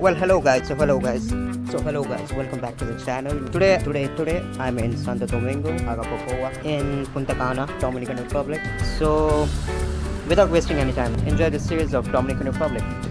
Well, hello guys, welcome back to the channel. Today I'm in Santo Domingo, Jarabacoa, in Punta Cana, Dominican Republic. So without wasting any time, enjoy this series of Dominican Republic.